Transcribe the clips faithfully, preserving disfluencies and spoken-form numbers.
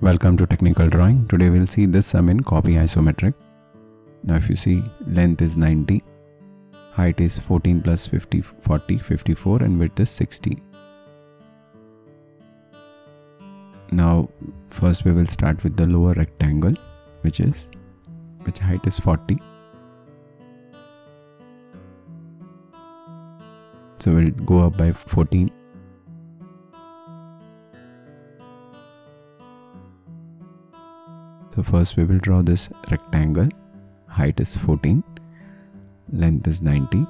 Welcome to Technical Drawing. Today we'll see this sum in copy isometric. Now if you see, length is ninety, height is fourteen plus fifty, forty, fifty-four, and width is sixty. Now first we will start with the lower rectangle, which is which height is forty. So we'll go up by fourteen. So first we will draw this rectangle. Height is fourteen, length is ninety,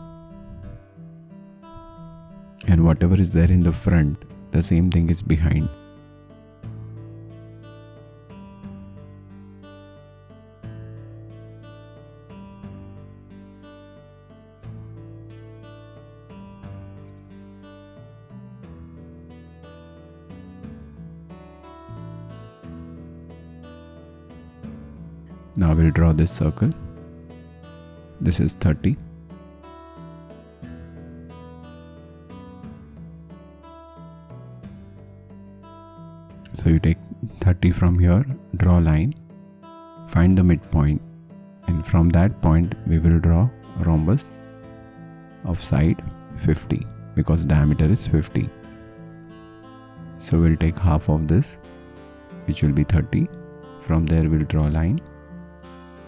and whatever is there in the front, the same thing is behind. Now we'll draw this circle. This is thirty. So you take thirty from here, draw line, find the midpoint, and from that point we will draw rhombus of side fifty, because diameter is fifty. So we'll take half of this, which will be thirty. From there we'll draw line.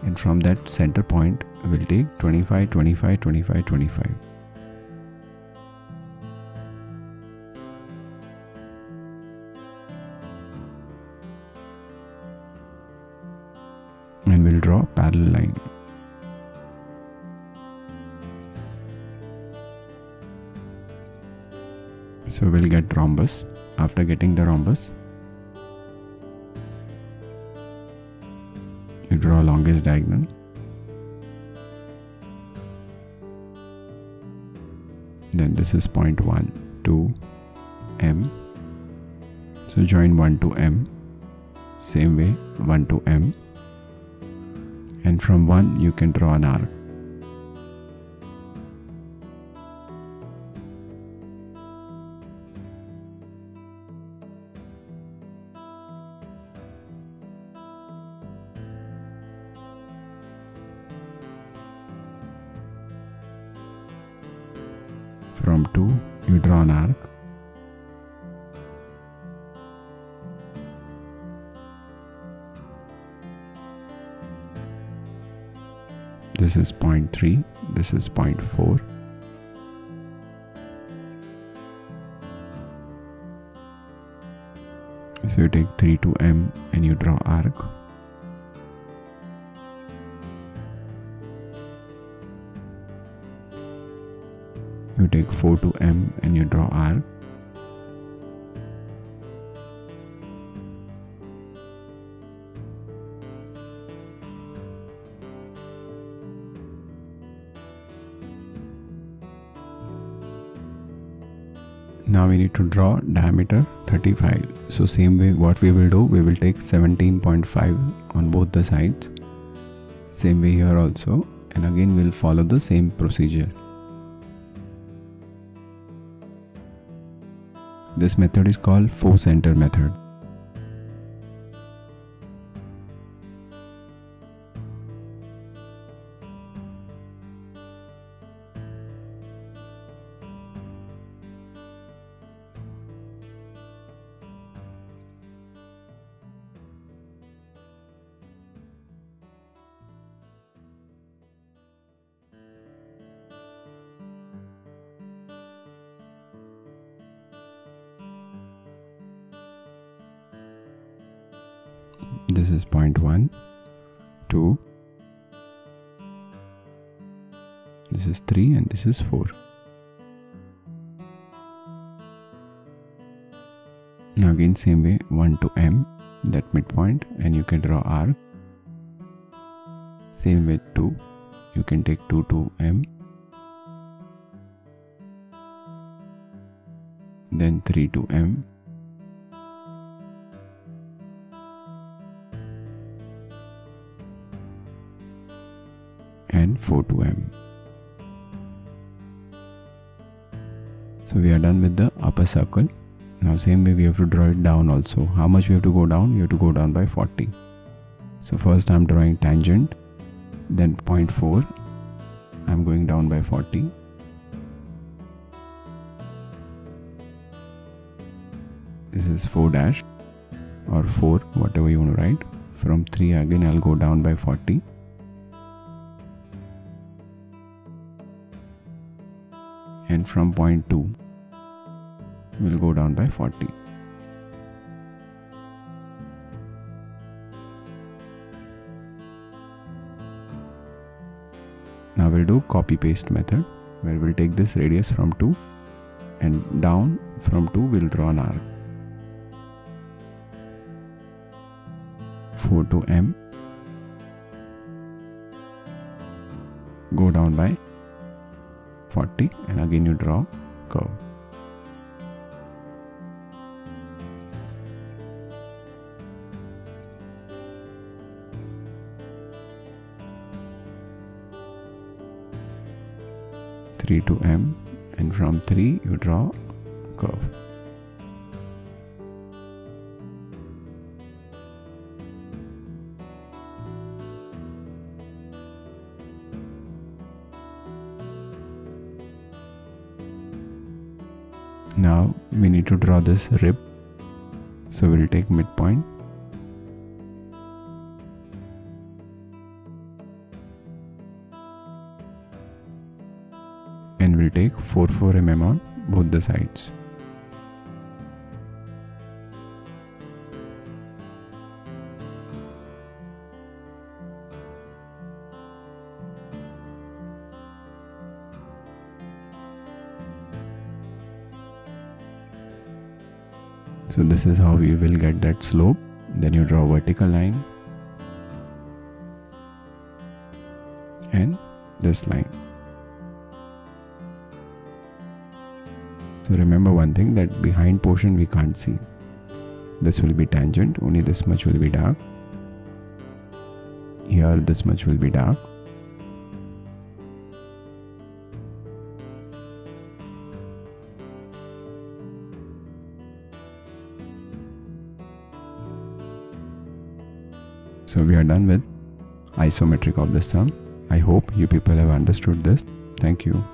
And from that center point, we'll take twenty-five, twenty-five, twenty-five, twenty-five. And we'll draw parallel line. So we'll get rhombus. After getting the rhombus, you draw longest diagonal. Then this is point one to M. So join one to M. Same way, one to M. And from one you can draw an arc. From two, you draw an arc. This is point three, this is point four. So you take three to M and you draw arc. You take four to M and you draw arc. Now we need to draw diameter thirty-five. So same way, what we will do, we will take seventeen point five on both the sides. Same way here also, and again we'll follow the same procedure. This method is called four center method. This is point one, two, this is three, and this is four. Now again same way, one to M, that midpoint, and you can draw arc. Same way two, you can take two to M, then three to M. And four to M. So we are done with the upper circle. Now same way we have to draw it down also. How much we have to go down? You have to go down by forty. So first I'm drawing tangent, then zero point four. I'm going down by forty. This is four dash or four, whatever you want to write. From three again I'll go down by forty. And from zero point two we'll go down by forty. Now we'll do copy paste method, where we'll take this radius from two and down from two we'll draw an arc. four to M, go down by forty, and again you draw curve. three to M, and from three you draw curve. Now we need to draw this rib, so we'll take midpoint. And we'll take four four millimeters on both the sides. So this is how you will get that slope. Then you draw a vertical line and this line. So remember one thing, that behind portion we can't see. This will be tangent, only this much will be dark. Here this much will be dark. So we are done with isometric of the sum. I hope you people have understood this. Thank you.